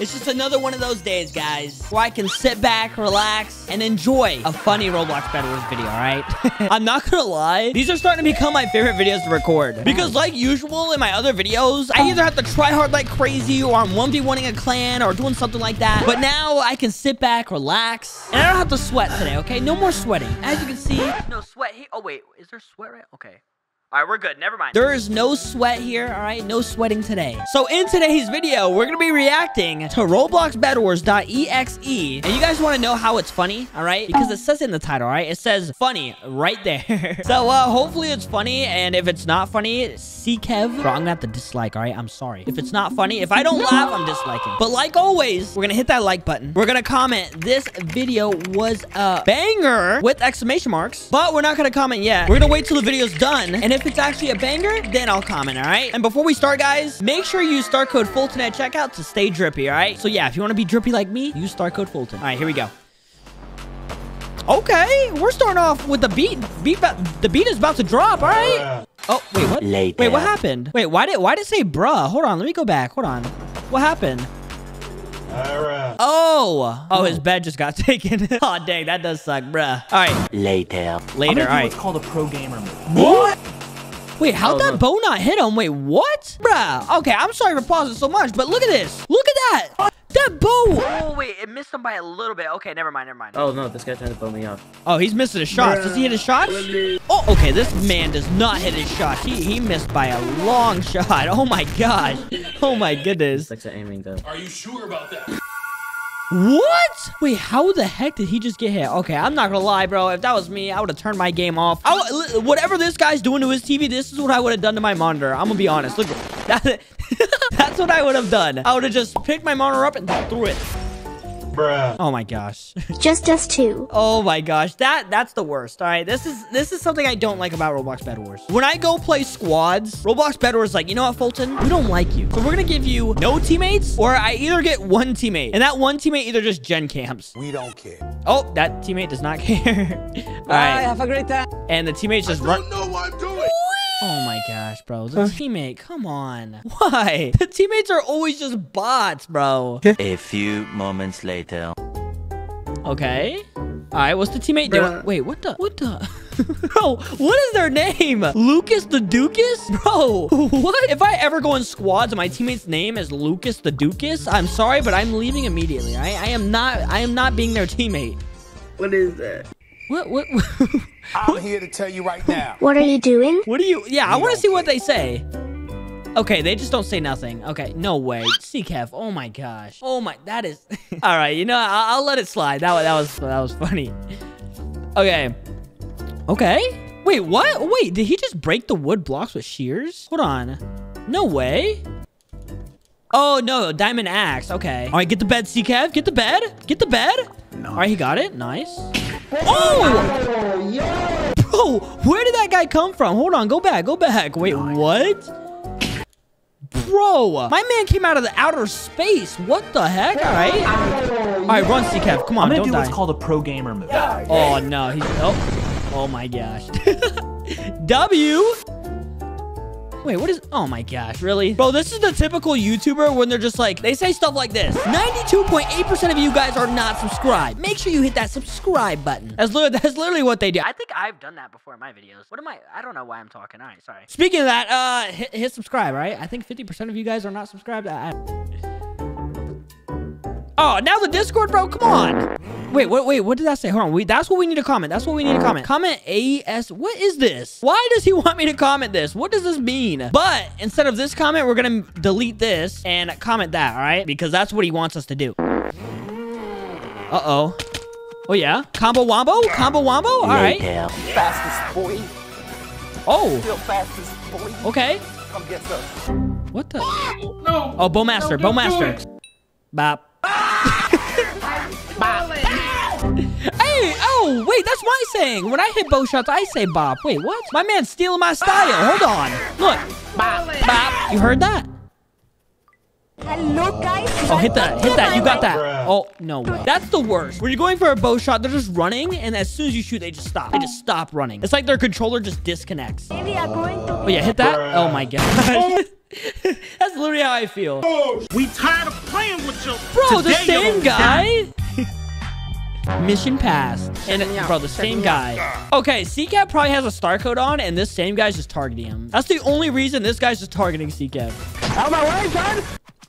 It's just another one of those days, guys, where I can sit back, relax, and enjoy a funny Roblox Bedwars video, all right? I'm not gonna lie. These are starting to become my favorite videos to record. Because like usual in my other videos, I either have to try hard like crazy, or I'm 1v1ing a clan, or doing something like that. But now I can sit back, relax, and I don't have to sweat today, okay? No more sweating. As you can see, no sweat here. Oh, wait, is there sweat right? Okay. All right, we're good. Never mind. There is no sweat here, all right? No sweating today. So in today's video, we're going to be reacting to RobloxBedwars.exe. And you guys want to know how it's funny, all right? Because it says in the title, all right? It says funny right there. So hopefully it's funny. And if it's not funny, CKev. Bro, I'm going to have to dislike, all right? I'm sorry. If it's not funny, if I don't laugh, I'm disliking. But like always, we're going to hit that like button. We're going to comment, this video was a banger with exclamation marks. But we're not going to comment yet. We're going to wait till the video's done. And if it's actually a banger, then I'll comment, all right? And before we start, guys, make sure you use star code Fulton at checkout to stay drippy, all right? So yeah, if you want to be drippy like me, use star code Fulton. All right, here we go. Okay, we're starting off with the beat. The beat is about to drop, all right? Oh, wait, what? Later. Wait, what happened? Wait, why did it say bruh? Hold on, let me go back. Hold on. What happened? Oh, his bed just got taken. Oh, dang, that does suck, bruh. All right. Later, all right. What's called a pro gamer move. What? Wait, how'd that bow not hit him? Wait, what? Bruh, okay, I'm sorry for pausing so much, but look at this. Look at that. That bow. Oh, wait, it missed him by a little bit. Okay, never mind. Oh, no, this guy trying to bow me off. Oh, he's missing his shots. Does he hit his shots? Oh, okay, this man does not hit his shots. He missed by a long shot. Oh, my gosh. Oh, my goodness. Like the aiming, though. Are you sure about that? What? Wait, how the heck did he just get hit? Okay, I'm not gonna lie, bro. If that was me, I would have turned my game off. Whatever this guy's doing to his TV, this is what I would have done to my monitor. I'm gonna be honest. Look, that's what I would have done. I would have just picked my monitor up and threw it. Bruh. Oh my gosh. Just us two. Oh my gosh. That's the worst. All right. This is something I don't like about Roblox Bedwars. When I go play squads, Roblox Bedwars is like, you know what, Fulton? We don't like you. So we're going to give you no teammates, or I either get one teammate. And that one teammate either just gen camps. We don't care. Oh, that teammate does not care. All right. Have a great time. And the teammates just run. I don't know what I'm doing. Oh my gosh, bro. The teammate, come on. Why? The teammates are always just bots, bro. A few moments later. Okay. Alright, what's the teammate doing? Wait, what the? Bro, what is their name? Lucas the Dukas? Bro, what? If I ever go in squads and my teammate's name is Lucas the Dukas, I'm sorry, but I'm leaving immediately. I am not being their teammate. What is that? What? I'm here to tell you right now. What are you doing? Yeah, I want to see what they say. Okay, they just don't say nothing. Okay, no way. CKev. Oh my gosh. Oh my. That is. All right. You know, I'll let it slide. That was funny. Okay. Okay. Wait. What? Wait. Did he just break the wood blocks with shears? Hold on. No way. Oh no, diamond axe. Okay. All right, get the bed, CKev. Get the bed. Get the bed. No. All right, he got it. Nice. Oh! Yeah. Bro, where did that guy come from? Hold on, go back. Wait, what? Bro, my man came out of the outer space. What the heck? All right. All right, run, CKev. Come on, I'm gonna don't die. What's called a pro gamer move. Yeah. Oh, no. Oh, my gosh. W. Wait, what is... Oh, my gosh. Really? Bro, this is the typical YouTuber when they're just like... They say stuff like this. 92.8% of you guys are not subscribed. Make sure you hit that subscribe button. That's literally what they do. I think I've done that before in my videos. What am I... I don't know why I'm talking. All right, sorry. Speaking of that, hit subscribe, all right? I think 50% of you guys are not subscribed. Oh, now the Discord, bro. Come on. Wait, what did that say? Hold on. That's what we need to comment. Comment AS. What is this? Why does he want me to comment this? What does this mean? But instead of this comment, we're going to delete this and comment that, all right? Because that's what he wants us to do. Uh-oh. Oh, yeah. Combo wombo? Combo wombo? All right. Fastest boy. Oh. Still fastest boy. Okay. Come get us. What the? No. Oh, Bowmaster. No, Bowmaster. Bop. Bop. Hey, oh, wait, that's my saying. When I hit bow shots, I say bop. Wait, what? My man's stealing my style. Hold on. Look. Bop. Bop. You heard that? Hello, guys. Oh, hit that. You got that. Oh, no way. That's the worst. When you're going for a bow shot, they're just running, and as soon as you shoot, they just stop. They just stop running. It's like their controller just disconnects. Maybe I'm going to... Oh, yeah, hit that. Oh, my God. That's literally how I feel. Oh, we tired of playing with you. Bro, today the same guy. Mission passed. And bro, the same guy. Okay, CKev probably has a star code on, and this same guy's just targeting him. That's the only reason this guy's just targeting CKev. Out of my way, son.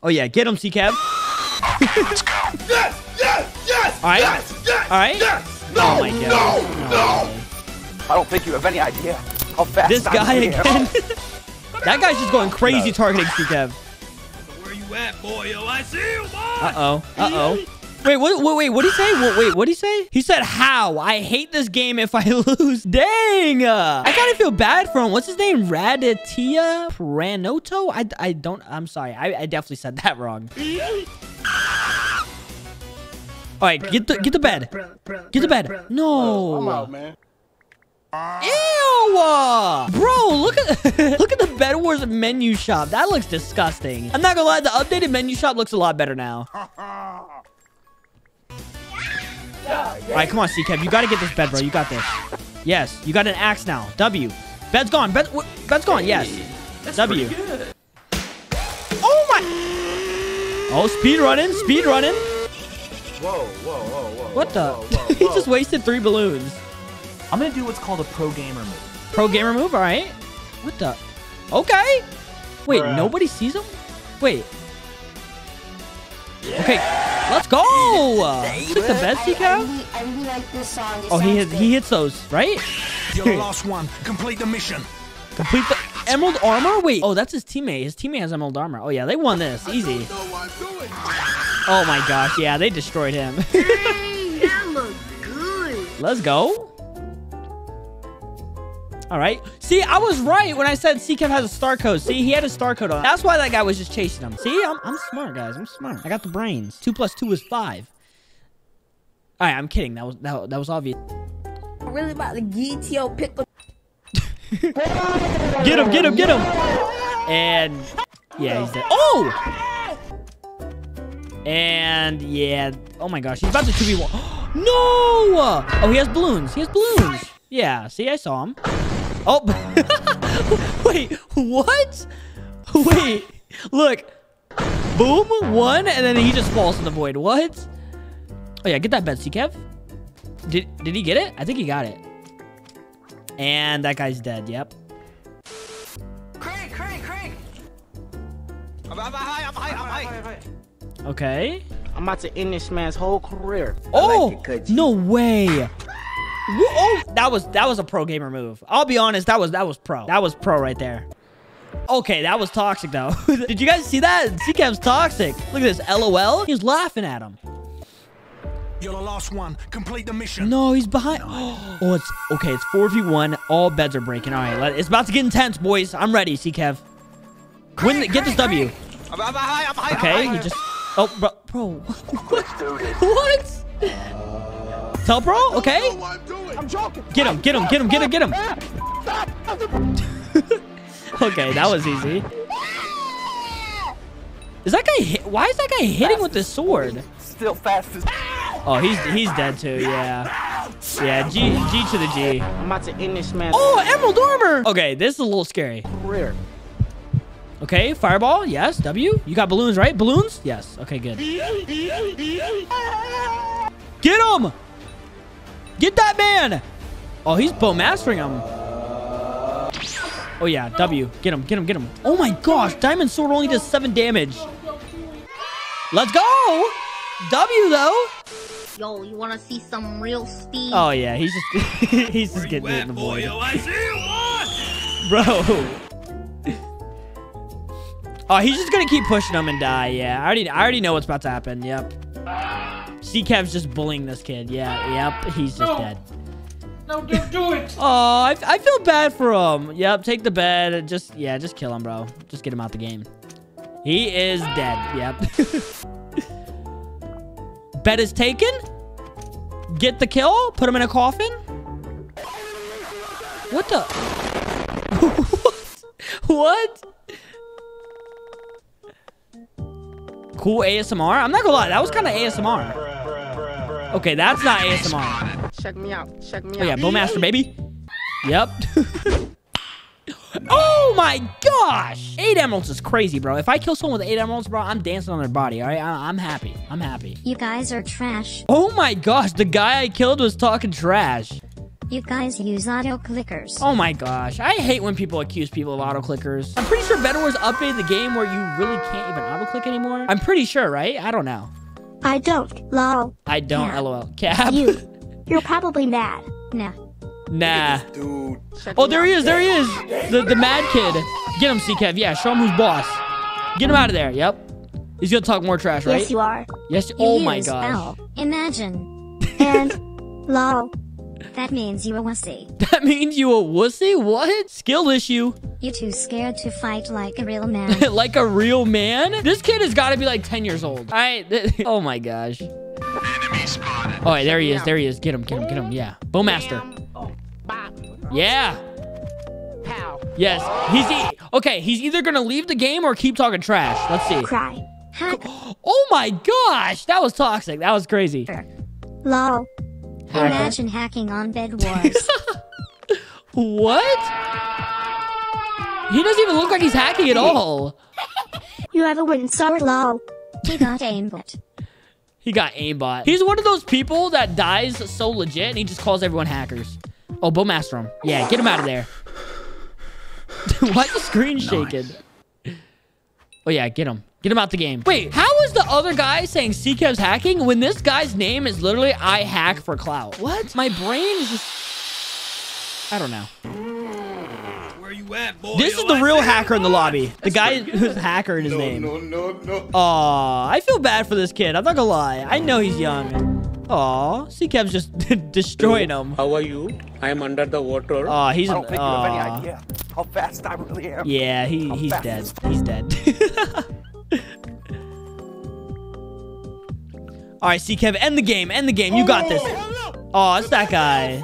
Oh yeah, get him, CKev. Okay, let's go. Yes, yes, yes. All right. Yes, yes, all right. Yes. No, oh my God. No. I don't think you have any idea how fast this guy again. That guy's just going crazy targeting CKev. Where you at, boy? Yo, I see you, boy. Wait, wait, what'd he say? What'd he say? He said, how? I hate this game if I lose. Dang. I kind of feel bad for him. What's his name? Raditya Pranoto? I don't, I'm sorry. I definitely said that wrong. All right, get the bed. Get the bed. No. I'm out, man. Ew! Bro, look at the Bedwars menu shop. That looks disgusting. I'm not gonna lie, the updated menu shop looks a lot better now. All right, come on, CKev. You gotta get this bed, bro. You got this. Yes, you got an axe now. W. Bed's gone. Bed's gone. Yes. W. Oh my! Oh, speed running. Speed running. Whoa, whoa, whoa, whoa. What the? He just wasted 3 balloons. I'm going to do what's called a pro gamer move. Pro gamer move? All right. What the? Okay. Wait, nobody sees him? Wait. Yeah. Okay. Let's go. Took the best he got. I really like this song. Oh, he hits those, right? You're the last one. Complete the mission. Complete the emerald armor? Wait. Oh, that's his teammate. His teammate has emerald armor. Oh, yeah. They won this. Easy. I don't know what I'm doing. Oh, my gosh. Yeah, they destroyed him. Dang, that looks good. Let's go. All right. See, I was right when I said CKev has a star code. See, he had a star code on. That's why that guy was just chasing him. See, I'm smart, guys. I'm smart. I got the brains. 2 plus 2 is 5. All right, I'm kidding. That was obvious. I'm really about to get your pickle. Get him, get him, get him. And yeah, he's dead. Oh! And yeah. Oh my gosh, he's about to 2v1. No! Oh, he has balloons. He has balloons. Yeah, see, I saw him. Oh, wait, what? Wait, look. Boom, 1, and then he just falls in the void. What? Oh, yeah, get that bed, CKev. Did he get it? I think he got it. And that guy's dead, yep. Craig, Craig, Craig. I'm high, I'm high, I'm high. Okay. I'm about to end this man's whole career. Oh, no way. Oh, that was a pro gamer move. I'll be honest, that was pro. That was pro right there. Okay, that was toxic though. Did you guys see that? CKev's toxic. Look at this. LOL. He's laughing at him. You're the last one. Complete the mission. No, he's behind. Oh, it's okay. It's 4v1. All beds are breaking. All right, it's about to get intense, boys. I'm ready, CKev. Win. Get this W. Okay, he just. Oh, bro. What? Tell bro, okay? I'm joking. Get him, get him, get him, get him, get him. Okay, that was easy. Is that guy hit? Why is that guy hitting with this sword? Still fast as. Oh, he's dead too. Yeah, yeah. G to the G. I'm about to end this man. Oh, emerald armor. Okay, this is a little scary. Career. Okay, fireball. Yes, W. You got balloons, right? Balloons. Yes. Okay, good. Get him. Get that man! Oh, he's bow mastering him. Oh yeah, W. Get him, get him, get him. Oh my gosh, diamond sword only does 7 damage. Let's go! W though. Yo, you wanna see some real speed? Oh yeah, he's just he's just getting it in the void. Bro. Oh, he's just gonna keep pushing him and die. Yeah, I already know what's about to happen. Yep. CKev's just bullying this kid. Yeah, yep. He's just dead. No, don't do it. Oh, I feel bad for him. Yep, take the bed. And just kill him, bro. Just get him out the game. He is dead. Yep. Bed is taken. Get the kill. Put him in a coffin. What the? What? What? Cool ASMR? I'm not gonna lie, that was kind of ASMR. Okay, that's not ASMR. Check me out. Check me out. Oh yeah, Bowmaster, baby. Yep. Oh my gosh! 8 emeralds is crazy, bro. If I kill someone with 8 emeralds, bro, I'm dancing on their body, all right? I'm happy. I'm happy. You guys are trash. Oh my gosh, the guy I killed was talking trash. You guys use auto-clickers. Oh my gosh. I hate when people accuse people of auto-clickers. I'm pretty sure Bedwars updated the game where you really can't even auto-click anymore. I'm pretty sure, right? I don't know. I don't, lol. I don't, nah. LOL. Cap. You're probably mad. Nah. Nah. Dude. Oh, there he is. There he is. The mad kid. Get him, CKev. Yeah, show him who's boss. Get him out of there. Yep. He's gonna talk more trash, right? Yes, you are. Yes. You oh my gosh. L. Imagine. And lol. That means you a wussy. That means you a wussy? What? Skill issue. You too scared to fight like a real man. Like a real man? This kid has got to be like 10 years old. All right. Oh my gosh. Enemy spotted. Oh, right, there he is. There he is. Get him. Get him. Get him. Yeah. Bowmaster. Yeah. Pow. Yes. Okay, he's either going to leave the game or keep talking trash. Let's see. Cry. Oh my gosh. That was toxic. That was crazy. Lol. Imagine hacking on Bedwars. What? He doesn't even look like he's hacking at all. You have a win, sorry, lol. He got aimbot. He got aimbot. He's one of those people that dies so legit and he just calls everyone hackers. Oh, Bowmaster him. Yeah, get him out of there. Why the screen shaking? Nice. Oh yeah, get him. Get him out the game. Wait, how is the other guy saying CKev's hacking when this guy's name is literally I hack for clout? What? My brain is just... I don't know. Where you at, boy? This is the real hacker in the lobby. The guy who's hacker in his name. No, no, no. Aw, I feel bad for this kid. I'm not gonna lie. I know he's young. Aw, CKev's just destroying him. How are you? I am under the water. Aw, he's... I don't think you have any idea how fast I really am. Yeah, he's dead. He's dead. All right, CKev, end the game. End the game. You got this. Oh, it's that guy.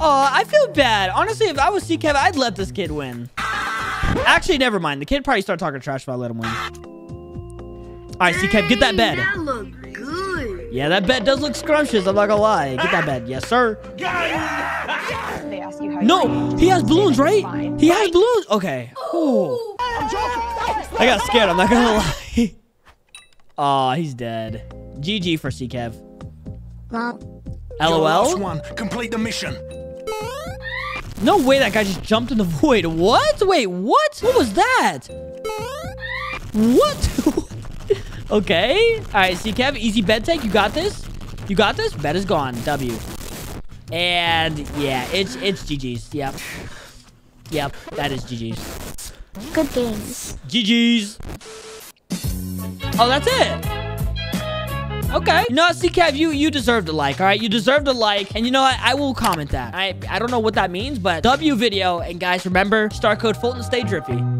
Oh, I feel bad. Honestly, if I was CKev, I'd let this kid win. Actually, never mind. The kid probably started talking trash if I let him win. All right, CKev, get that bed. That look good. Yeah, that bed does look scrumptious. I'm not gonna lie. Get that bed. Yes, sir. No, he has balloons, right? He has balloons. Okay. Ooh. I got scared. I'm not gonna lie. Aw, oh, he's dead. GG for CKev. LOL. One. Complete the mission. No way that guy just jumped in the void. What? Wait, what? What was that? What? Okay. All right, CKev, easy bed take. You got this. You got this. Bed is gone. W. And yeah, it's GG's. Yep. Yep. That is GG's. Good games. GG's. Oh, that's it. Okay. You know what, CKev, you deserved a like, all right? You deserved a like, and you know what? I will comment that. I don't know what that means, but W video, and guys, remember, star code Fulton, stay drippy.